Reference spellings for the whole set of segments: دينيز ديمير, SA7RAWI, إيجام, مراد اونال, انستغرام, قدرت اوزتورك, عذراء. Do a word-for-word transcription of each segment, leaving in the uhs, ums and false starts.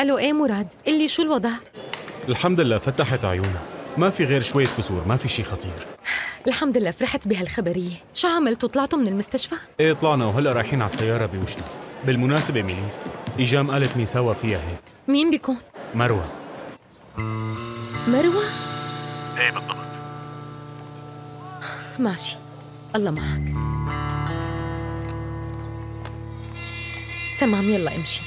الو ايه مراد، قلي شو الوضع؟ الحمد لله فتحت عيونها، ما في غير شوية كسور، ما في شيء خطير. الحمد لله فرحت بهالخبرية. شو عملتوا، طلعتوا من المستشفى؟ ايه طلعنا وهلا رايحين على السيارة بوشنا. بالمناسبة ميليس، إيجام قالت مين سوا فيها هيك؟ مين بيكون؟ مروة. مروة؟ ايه بالضبط. ماشي، الله معك. تمام يلا امشي.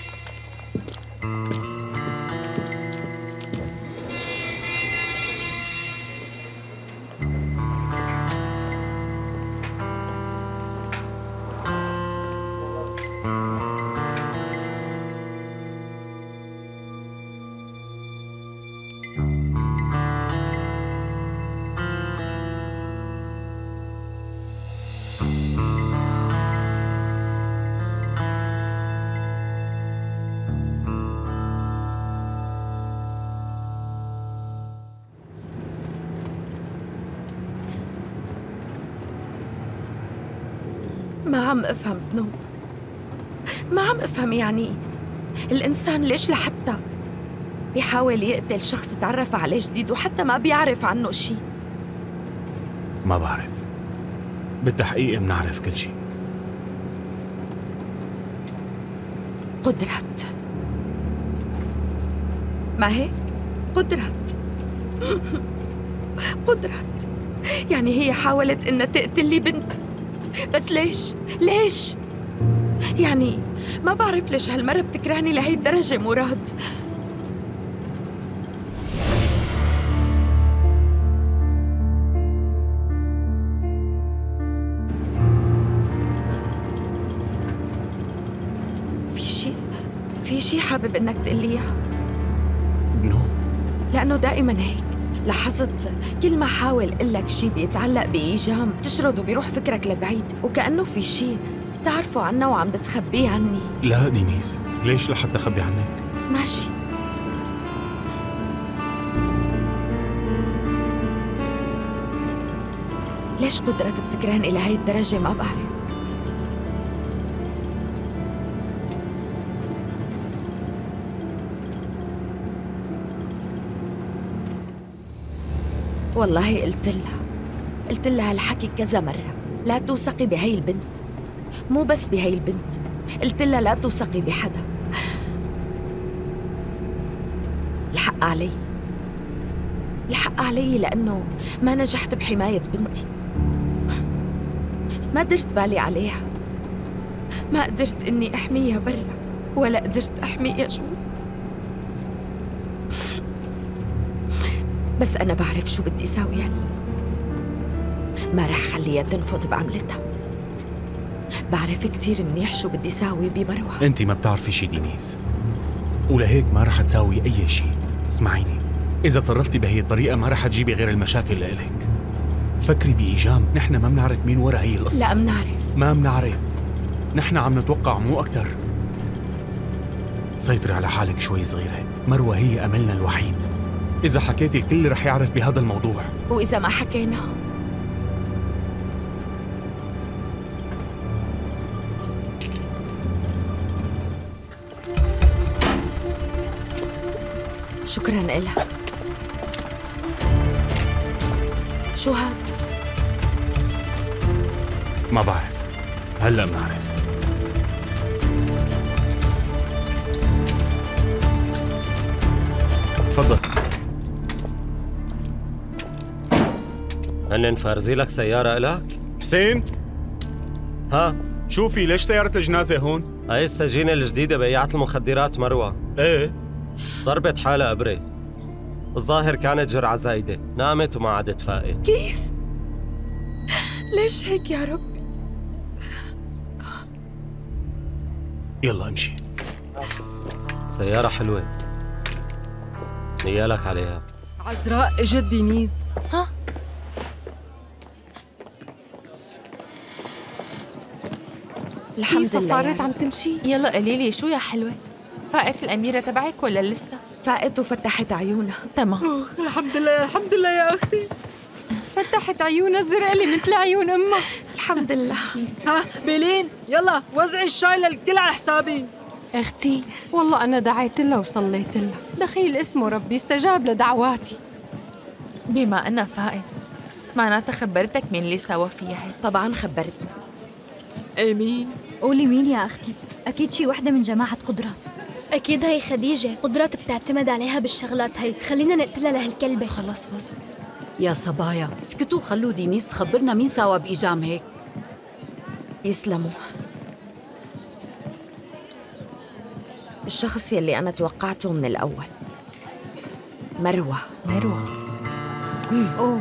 ما عم افهم بنو، ما عم افهم يعني الانسان ليش لحتى بيحاول يقتل شخص تعرف عليه جديد وحتى ما بيعرف عنه شيء. ما بعرف، بالتحقيق بنعرف كل شيء. قدرت، ما هيك؟ قدرت قدرت يعني هي حاولت انها تقتل لي بنتي، بس ليش؟ ليش؟ يعني ما بعرف ليش هالمرة بتكرهني لهي الدرجة مراد. في شيء، في شيء حابب انك تقلي اياه؟ نو، لأنه دائما هيك لاحظت كل ما حاول اقول لك شيء بيتعلق بإيجام بتشرد وبيروح فكرك لبعيد، وكأنه في شيء بتعرفه عنا وعم بتخبيه عني. لا دينيز، ليش لحتى اخبي عنك؟ ماشي. ليش قدرت بتكرهني لهي الدرجة؟ ما بعرف. والله قلت لها، قلت لها هالحكي كذا مرة، لا توثقي بهي البنت، مو بس بهي البنت، قلت لها لا توثقي بحدا. الحق علي، الحق علي لأنه ما نجحت بحماية بنتي، ما درت بالي عليها، ما قدرت إني أحميها برا ولا قدرت أحميها جوا. بس أنا بعرف شو بدي أساوي هلا، ما رح خليها تنفض بعملتها، بعرف كتير منيح شو بدي أساوي بمروة. أنت ما بتعرفي شي دينيز، ولهيك ما رح تساوي أي شي. اسمعيني، إذا تصرفتي بهي الطريقة ما رح تجيبي غير المشاكل لإلك. فكري بإيجام، نحن ما بنعرف مين ورا هي القصة. لا بنعرف، ما بنعرف، نحن عم نتوقع مو أكتر. سيطري على حالك شوي صغيرة، مروة هي أملنا الوحيد. إذا حكيتي الكل رح يعرف بهذا الموضوع، وإذا ما حكينا شكراً إلك. شو هاد؟ ما بعرف، هلأ بنعرف. تفضل. هن نفرزي لك سيارة إلك؟ حسين؟ ها؟ شو في؟ ليش سيارة الجنازة هون؟ هاي السجينة الجديدة بيعت المخدرات مروة. ايه؟ ضربت حالها إبرة، الظاهر كانت جرعة زايدة، نامت وما عادت فاقت. كيف؟ ليش هيك يا ربي؟ يلا امشي. سيارة حلوة، نيالك عليها. عذراء اجت دينيز. ها؟ الحمد لله. كيف صارت يعني عم تمشي؟ يلا قليلي شو يا حلوة، فاقت الأميرة تبعك ولا لسه؟ فاقت وفتحت عيونها. تمام. الحمد لله، الحمد لله يا أختي، فتحت عيونها زرقلي مثل عيون أمها. الحمد لله. ها بيلين، يلا وزعي الشاي للكل على حسابي. اختي والله انا دعيت لها وصليت لها، دخيل اسمه ربي استجاب لدعواتي. بما انها فائل معناتها خبرتك مين اللي سوا فيها هي؟ طبعا خبرتني. اي مين؟ قولي مين يا اختي؟ اكيد شي وحده من جماعه قدرات. اكيد هي خديجه، قدرات بتعتمد عليها بالشغلات هي، خلينا نقتلها لهالكلبه. خلص بس يا صبايا اسكتوا خلوا دينيز تخبرنا مين سوا بايجام هيك. يسلموا. الشخص يلي أنا توقعته من الأول مروة. مروة أوف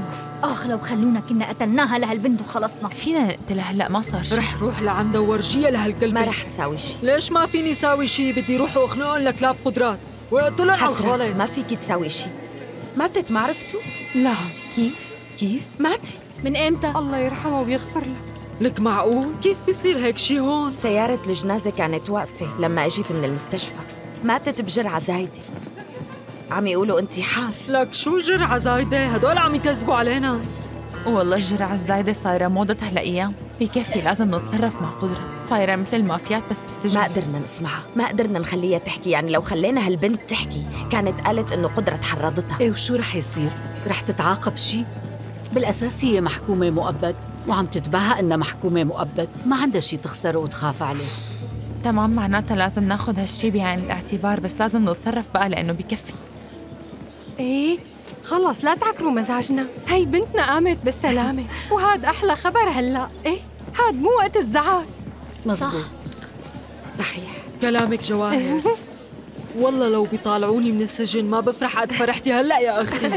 آخ، لو خلونا كنا قتلناها لهالبنت وخلصنا. فينا نقتلها هلا ما صار شي. رح روح لعندها وورجيها لهالكلبة. ما رح تساوي شي. ليش ما فيني ساوي شي؟ بدي روح واخنقهم لكلاب قدرات وأقتلهم وخلص. ما فيكي تساوي شي. ماتت ما عرفتوا؟ لا. كيف؟ كيف؟ ماتت من إمتى؟ الله يرحمها ويغفر لها. لك معقول؟ كيف بيصير هيك شي هون؟ سيارة الجنازة كانت واقفة لما اجيت من المستشفى، ماتت بجرعة زايدة. عم يقولوا انتحار. لك شو جرعة زايدة؟ هدول عم يكذبوا علينا. والله الجرعة الزايدة صايرة موضة هالأيام، بكفي لازم نتصرف مع قدرة، صايرة مثل المافيات بس بالسجن. ما قدرنا نسمعها، ما قدرنا نخليها تحكي، يعني لو خلينا هالبنت تحكي كانت قالت إنه قدرة تحرضتها. إيه وشو رح يصير؟ رح تتعاقب شي؟ بالأساس هي محكومة مؤبد وعم تتباهى انها محكومه مؤبد، ما عندها شيء تخسره وتخاف عليه. تمام، معناتها لازم ناخذ هالشيء بعين الاعتبار، بس لازم نتصرف بقى لانه بكفي. ايه خلص لا تعكروا مزاجنا، هي بنتنا قامت بالسلامه وهاد احلى خبر هلا. ايه هاد مو وقت الزعل. مزبوط صحيح كلامك جواهر. والله لو بيطالعوني من السجن ما بفرح قد فرحتي هلا يا اختي.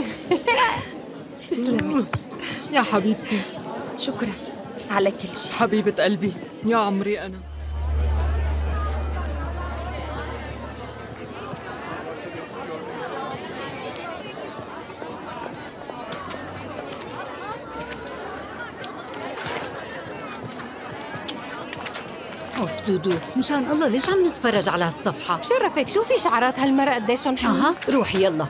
تسلمي يا حبيبتي، شكرا على كل شيء. حبيبة قلبي يا عمري أنا. أوف دودو مشان الله ليش عم نتفرج على هالصفحة؟ بشرفك شوفي شعرات هالمرأة قديشهم حلوة. أها روحي يلا.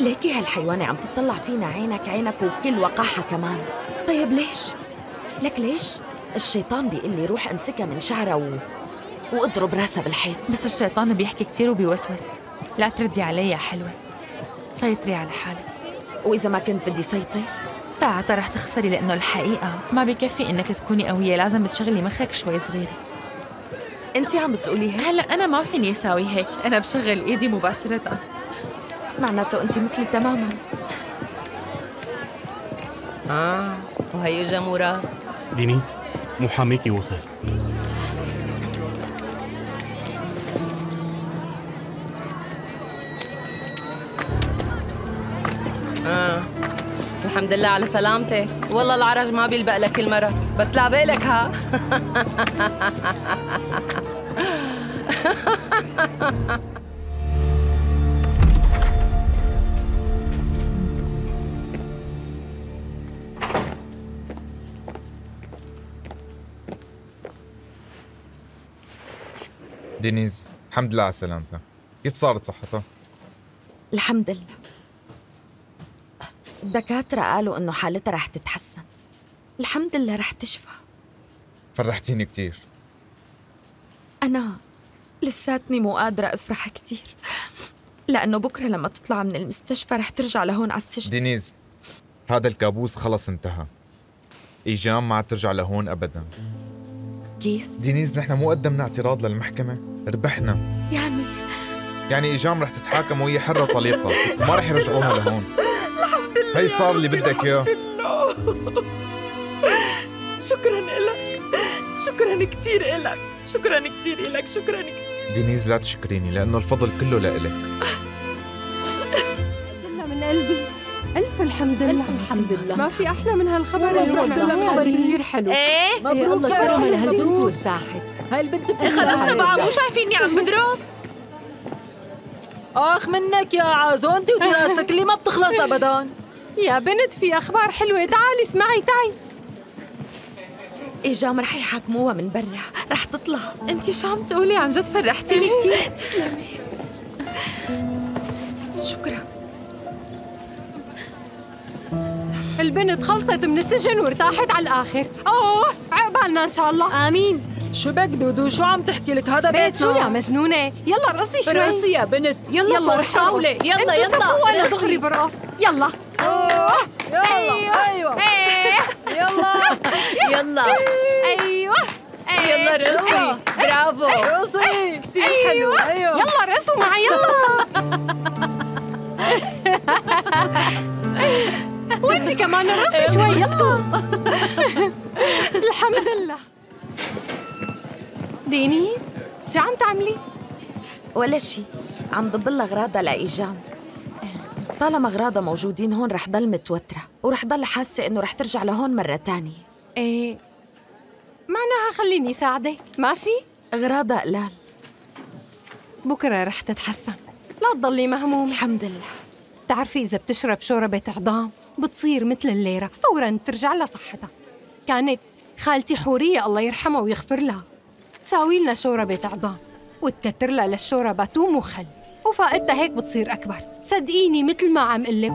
ليكي هالحيوانة عم تطلع فينا عينك عينك وبكل وقاحة كمان. طيب ليش؟ لك ليش؟ الشيطان بيقول لي روح امسكها من شعرها و... واضرب راسها بالحيط. بس الشيطان بيحكي كثير وبيوسوس. لا تردي علي يا حلوة، سيطري على حالك. وإذا ما كنت بدي سيطر؟ ساعتها رح تخسري، لأنه الحقيقة ما بكفي إنك تكوني قوية، لازم تشغلي مخك شوي صغيرة. أنت عم بتقولي هيك؟ هلا أنا ما فيني أساوي هيك، أنا بشغل إيدي مباشرة. معناته انت مثلي تماما. اه وهي جمورة. دينيز محاميكي وصل. اه الحمد لله على سلامتك، والله العرج ما بيلبق لك كل مرة، بس لا بالك ها. دينيز الحمد لله على سلامتها، كيف صارت صحتها؟ الحمد لله. الدكاترة قالوا إنه حالتها رح تتحسن، الحمد لله رح تشفى. فرحتيني كثير. أنا لساتني مو قادرة أفرح كثير، لأنه بكرة لما تطلع من المستشفى رح ترجع لهون على السجن. دينيز هذا الكابوس خلص انتهى، إيجام ما عاد ترجع لهون أبداً. كيف؟ دينيز نحن مو قدمنا اعتراض للمحكمة، ربحنا. يعني يعني إيجام رح تتحاكم وهي حرة طليقة وما رح يرجعوها لهون. الحمد لله. هي صار اللي بدك اياه. شكرا لك، شكرا كثير لك، شكرا كثير لك، شكرا كثير. دينيز لا تشكريني لأنه الفضل كله لإلك. والله من قلبي ألف الحمد لله. ألف الحمد لله. ما في أحلى من هالخبر. الحمد لله خبر كثير حلو. إيه مبروك يا رب. هالبنت وارتاحت، هاي البنت بترتاح. خلصنا بقى مو شايفيني عم بدرس؟ آخ منك يا عازو، أنت ودراستك اللي ما بتخلص أبداً. يا بنت في أخبار حلوة، تعالي اسمعي تعي. إيجام رح يحاكموها من برا، رح تطلع. أنت شو عم تقولي؟ عن جد فرحتيني كثير. تسلمي شكراً. البنت خلصت من السجن وارتاحت على الآخر. أوه عقبالنا إن شاء الله. آمين. شو بك دودو؟ شو عم تحكي لك؟ هذا بيت. شو يا مجنونة؟ يلا رقصي شوي. رقصي يا بنت. يلا يلا الطاولة. يلا يلا. انتوا أنا دغري برقص. يلا. أوه يلا. أيوه. يلا يلا. أيوه. يلا رقصي. برافو. رقصي. كتير حلو. أيوه. يلا رقصوا معي يلا. وانتي كمان رقصي شوي يلا. الحمد لله. دينيز شو عم تعملي؟ ولا شي، عم ضبلها اغراضها لإيجام. طالما اغراضها موجودين هون رح ضل متوترة، ورح ضل حاسة إنه رح ترجع لهون مرة تانية. ايه معناها خليني ساعدك، ماشي؟ اغراضها قلال، بكرة رح تتحسن، لا تضلي مهمومة. الحمد لله. بتعرفي إذا بتشرب شوربة عظام بتصير مثل الليرة، فوراً ترجع لصحتها. كانت خالتي حورية الله يرحمها ويغفر لها تساوي لنا شوربة عظام وتكتر لها للشوربة توم وخل، وفائدتها هيك بتصير أكبر. صدقيني مثل ما عم قلك.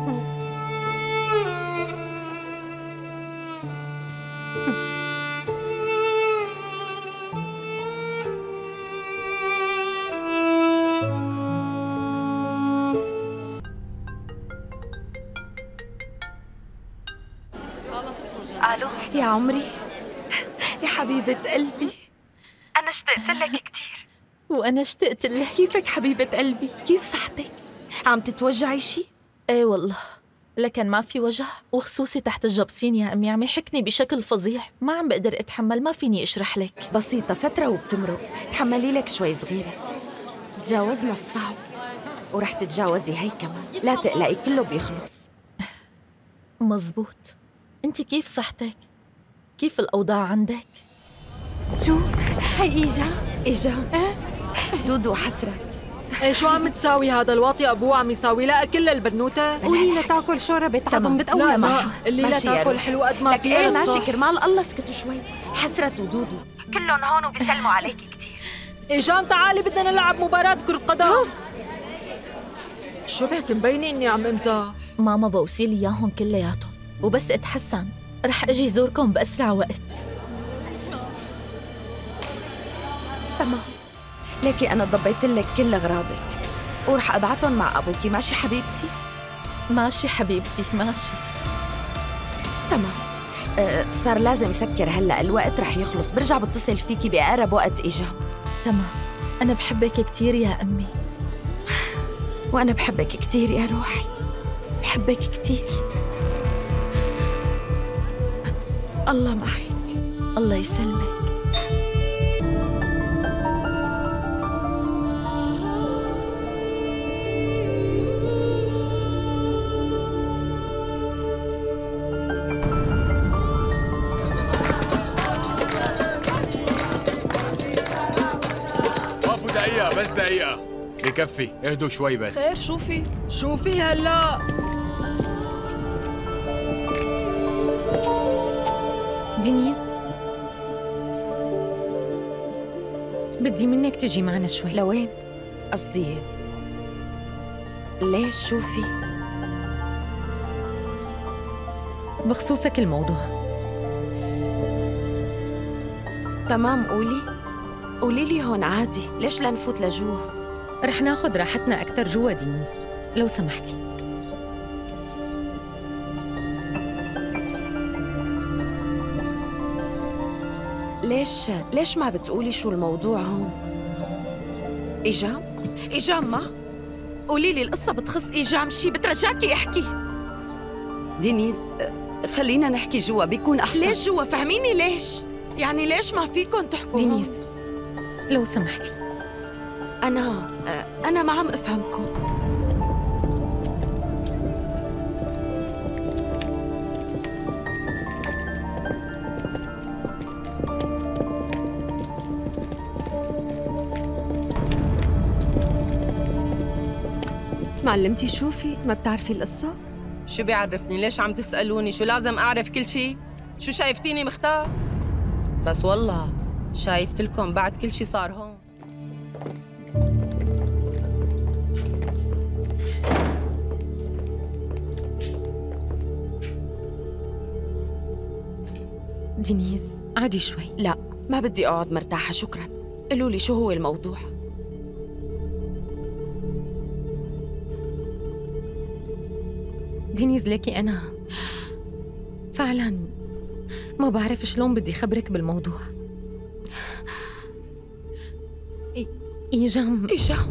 يا عمري يا حبيبة قلبي، أنا اشتقت لك كتير. وأنا اشتقت لك. كيفك حبيبة قلبي؟ كيف صحتك؟ عم تتوجعي شي؟ إيه والله، لكن ما في وجع، وخصوصي تحت الجبسين يا أمي عم يحكني بشكل فظيع، ما عم بقدر أتحمل، ما فيني أشرح لك. بسيطة، فترة وبتمرق، تحملي لك شوي صغيرة. تجاوزنا الصعب ورح تتجاوزي هي كمان، لا تقلقي كله بيخلص. مزبوط. أنت كيف صحتك؟ كيف الأوضاع عندك؟ شو؟ هي إيجام؟ إيجام؟ دودو حسرت. شو عم تساوي هذا الواطي أبوه عم يساوي لها كل البرنوتة؟ قولي لا تاكل شوربة عظم بتقوي صحة. اللي لا تاكل حلوة قد ما فيها. إيه ماشي كرمال الله اسكتوا شوي. حسرت ودودو كلهم هون وبيسلموا عليكي كثير. إيجام تعالي بدنا نلعب مباراة كرة قدم. شو بك مبينة إني عم أمزح؟ ماما بوصي لي إياهم كلياتهم، وبس أتحسن رح أجي زوركم بأسرع وقت. تمام، لكي أنا ضبيت لك كل أغراضك ورح أبعتهم مع أبوكي، ماشي حبيبتي؟ ماشي حبيبتي، ماشي. تمام. أه صار لازم سكر هلأ، الوقت رح يخلص، برجع بتصل فيكي بأقرب وقت. إيجام تمام، أنا بحبك كتير يا أمي. وأنا بحبك كتير يا روحي، بحبك كتير. الله معك. الله يسلمك. وقفوا دقيقة، بس دقيقة بكفي، اهدوا شوي بس. خير شوفي شوفي هلا. دينيز بدي منك تجي معنا شوي. لوين؟ قصدي ليش؟ شوفي بخصوصك الموضوع. تمام قولي، قولي لي هون عادي، ليش لنفوت لجوا؟ رح ناخد راحتنا أكتر جوا دينيز لو سمحتي. ليش ليش ما بتقولي شو الموضوع هون؟ إيجام؟ إيجام ما؟ قولي لي القصة بتخص إيجام شي، بترجاكي احكي. دينيز خلينا نحكي جوا بيكون أحسن. ليش جوا؟ فهميني ليش؟ يعني ليش ما فيكم تحكوا؟ دينيز لو سمحتي، أنا أنا ما عم أفهمكم. معلمتي شوفي ما بتعرفي القصة؟ شو بيعرفني؟ ليش عم تسألوني؟ شو لازم أعرف كل شيء؟ شو شايفتيني مختار؟ بس والله شايفتلكم بعد كل شيء صار هون. دينيز عادي شوي. لا ما بدي أقعد مرتاحة، شكراً. قولوا لي شو هو الموضوع؟ دينيز ليكي أنا فعلاً ما بعرف شلون بدي خبرك بالموضوع. إيجام إيجام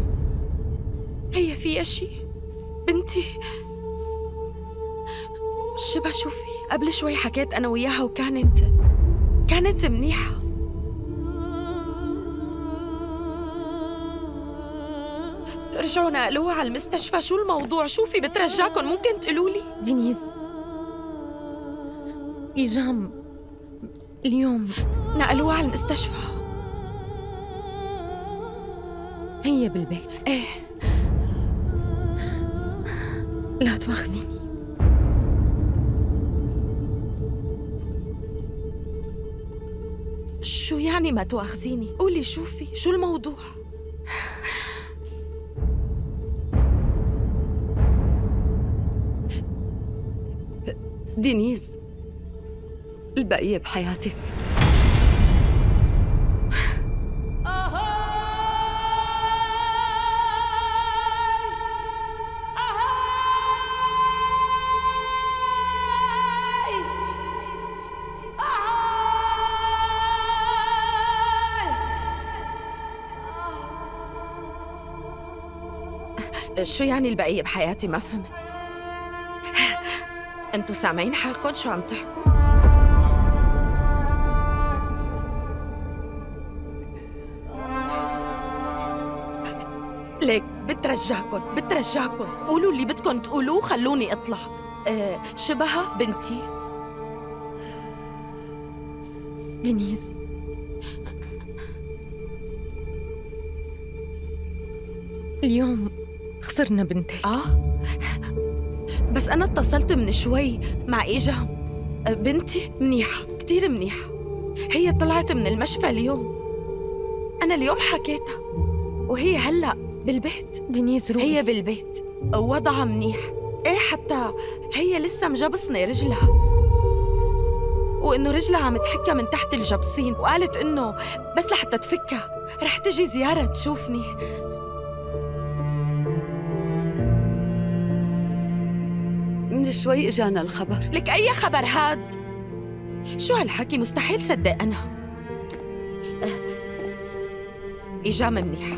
هي في أشي بنتي؟ شبه شوفي قبل شوي حكيت أنا وياها وكانت كانت منيحة. رجعوا نقلوها على المستشفى. شو الموضوع؟ شوفي بترجاكم ممكن تقولولي. دينيز إيجام اليوم نقلوها على المستشفى. هي بالبيت؟ ايه. لا تواخذيني. شو يعني ما تواخذيني؟ قولي شوفي شو الموضوع؟ دينيز البقية بحياتك. شو يعني البقية بحياتي؟ ما فهمت. انتوا سامعين حالكم شو عم تحكوا؟ ليك بترجاكم بترجاكم قولوا اللي بدكم تقولوه، خلوني اطلع. أه شبهها بنتي. دينيز اليوم خسرنا بنتك. آه بس أنا اتصلت من شوي مع إيجام. بنتي منيحة كتير منيحة. هي طلعت من المشفى اليوم، أنا اليوم حكيتها وهي هلأ بالبيت. دينيز روحي هي بالبيت ووضعها منيح. إيه حتى هي لسه مجبصنة رجلها، وإنه رجلها عم تحكها من تحت الجبصين، وقالت إنه بس لحتى تفكها رح تجي زيارة تشوفني. من شوي اجانا الخبر. لك اي خبر هاد؟ شو هالحكي؟ مستحيل صدق انا. إيجام منيحة.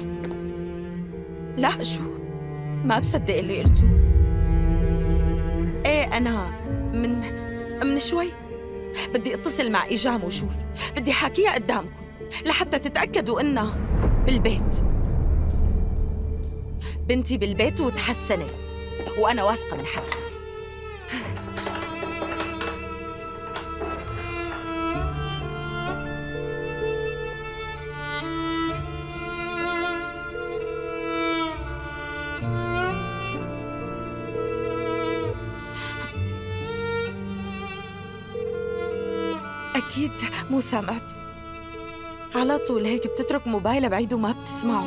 لا شو ما بصدق اللي قلته. ايه انا من من شوي بدي اتصل مع إيجام وشوف، بدي حاكيها قدامكم لحتى تتاكدوا انها بالبيت. بنتي بالبيت وتحسنت وانا واثقة من حكيها. أكيد مو سامعته، على طول هيك بتترك موبايلها بعيد وما بتسمعه.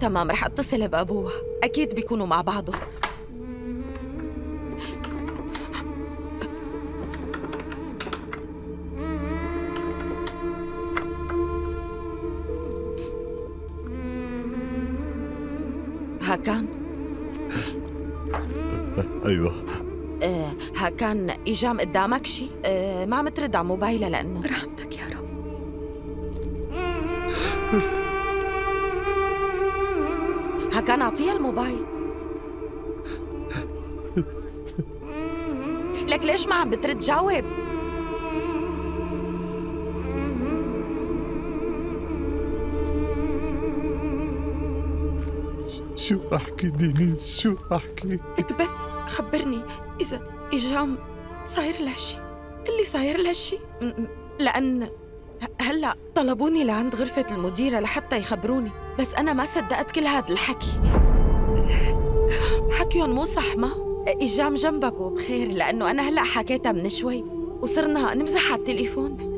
تمام رح أتصل بأبوها، أكيد بيكونوا مع بعضهم. هاكان. ايوه. آه هاكان إيجام قدامك شي؟ آه ما عم ترد على موبايلها لأنه رحمتك يا رب. هاكان أعطيها الموبايل. لك ليش ما عم بترد؟ جاوب. شو أحكي دينيز؟ شو أحكي؟ بس خبرني إذا إيجام صاير لها شي. اللي صاير لها شي لأن هلأ طلبوني لعند غرفة المديرة لحتى يخبروني، بس أنا ما صدقت كل هاد الحكي. حكيهم مو صح. ما إيجام جنبك وبخير، لأنه أنا هلأ حكيتها من شوي وصرنا نمزح على التليفون.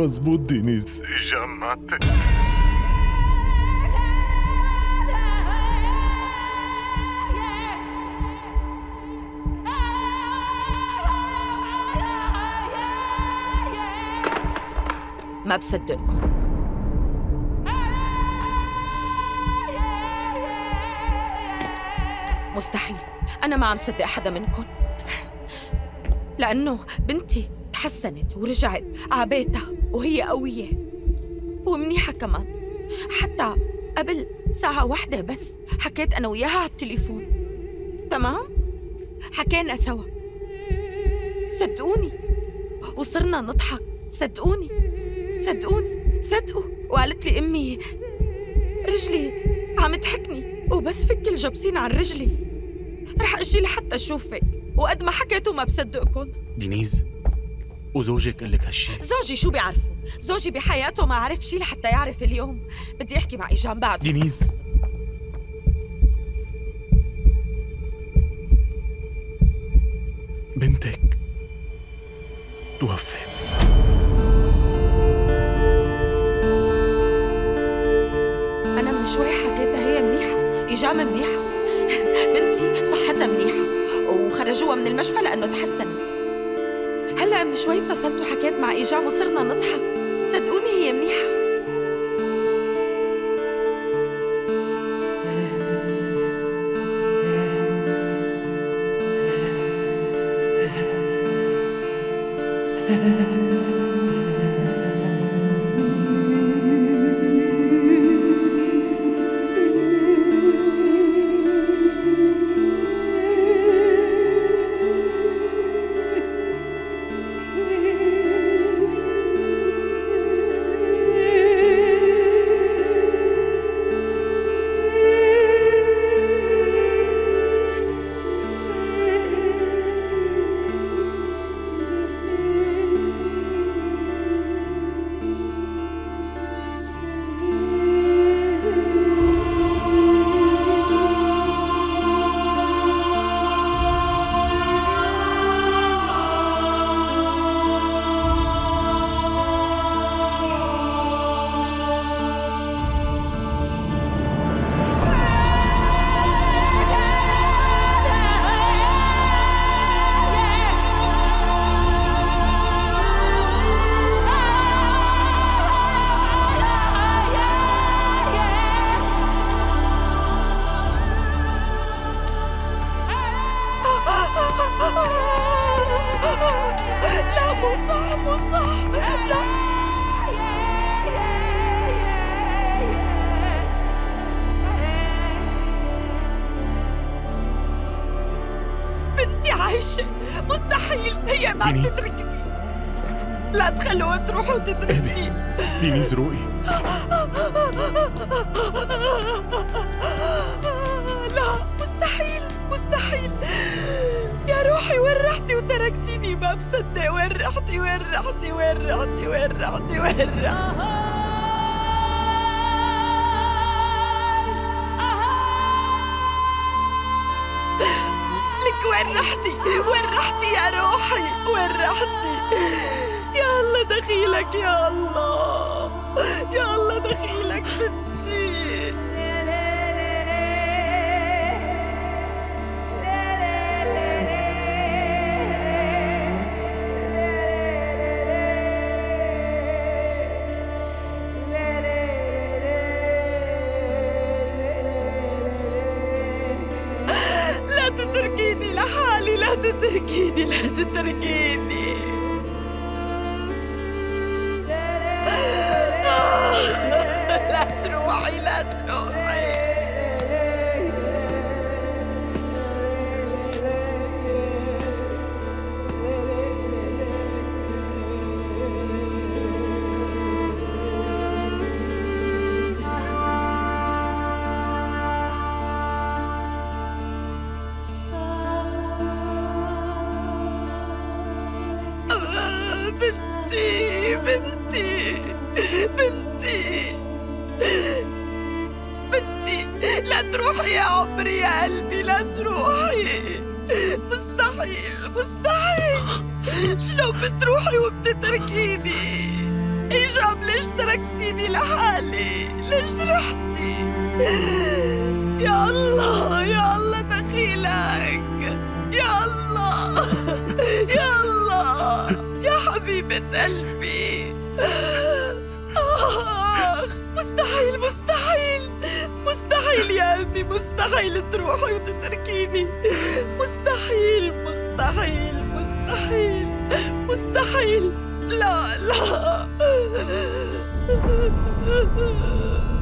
مظبوط دينيز. إيجام ماتت. ما بصدقكم. مستحيل، أنا ما عم صدق حدا منكم، لأنه بنتي تحسنت ورجعت عبيتها وهي قوية ومنيحة كمان. حتى قبل ساعة واحدة بس حكيت أنا وياها على التليفون، تمام؟ حكينا سوا، صدقوني، وصرنا نضحك. صدقوني صدقوني صدقوا. وقالت لي أمي رجلي عم تحكني وبس فكي الجبسين عن رجلي رح أجي لحتى أشوفك، وقد ما حكيتوا ما بصدقكم. دينيز، وزوجك قال لك هالشي؟ زوجي شو بيعرفه؟ زوجي بحياته ما عرف شي لحتى يعرف اليوم. بدي أحكي مع إيجام بعد. دينيز، بنتك توفت. أنا من شوي حكيتها هي منيحة، إيجام منيحة، بنتي صحتها منيحة وخرجوها من المشفى لأنه تحسنت. هلأ من شوي اتصلت وحكيت مع إيجام وصرنا نضحك، صدقوني هي منيحة. مستحيل هي ما بتتركني. لا تخلوها تروح وتتركني. دينيز روقي. لا مستحيل مستحيل يا روحي. وين رحتي وتركتيني؟ ما بصدق. وين رحتي وين رحتي وين رحتي وين رحتي وين رحتي؟ وين رحتي؟ وين رحتي يا روحي؟ وين رحتي؟ يا الله دخيلك يا الله، يا الله دخيلك بنتي. لا تتركيني، لا تتركيني. لا تروحي، لا تروحي. بنتي بنتي بنتي بنتي، لا تروحي يا عمري يا قلبي، لا تروحي. مستحيل مستحيل، شلون بتروحي وبتتركيني؟ إيجام ليش تركتيني لحالي؟ ليش رحتي؟ يا الله يا الله دخيلك، يا الله يا الله يا حبيبة قلبي. آخ مستحيل مستحيل مستحيل يا أمي، مستحيل تروحي وتتركيني، مستحيل مستحيل مستحيل مستحيل. لا لا